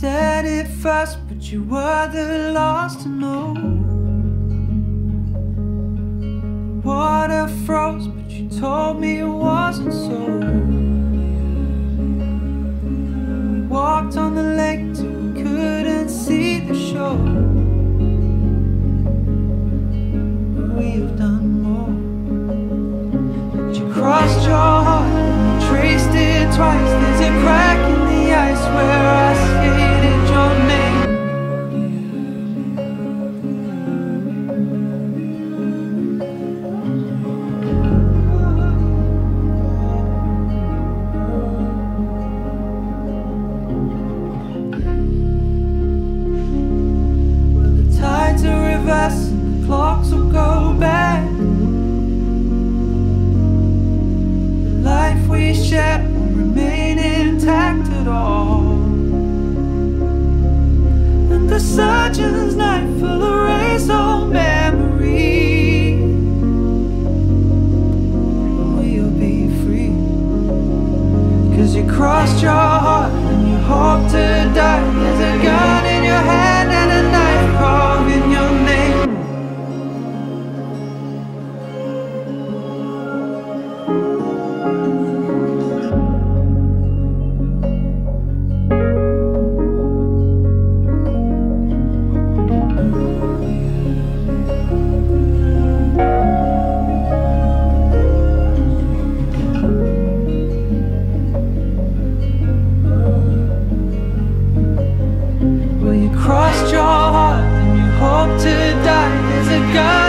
Said it first, but you were the last to know. Water froze, but you told me it wasn't so. We walked on the lake till we couldn't see the shore. But we have done more. But you crossed your heart, you traced it twice. There's a crack in the ice where I skated. Clocks will go back. The life we shared will remain intact at all. And the surgeon's knife will erase all memory. We'll be free. Cause you crossed your heart and you hoped to die. There's a gun in your hand and a knife carved in your name. Crossed your heart and you hoped to die. There's a God.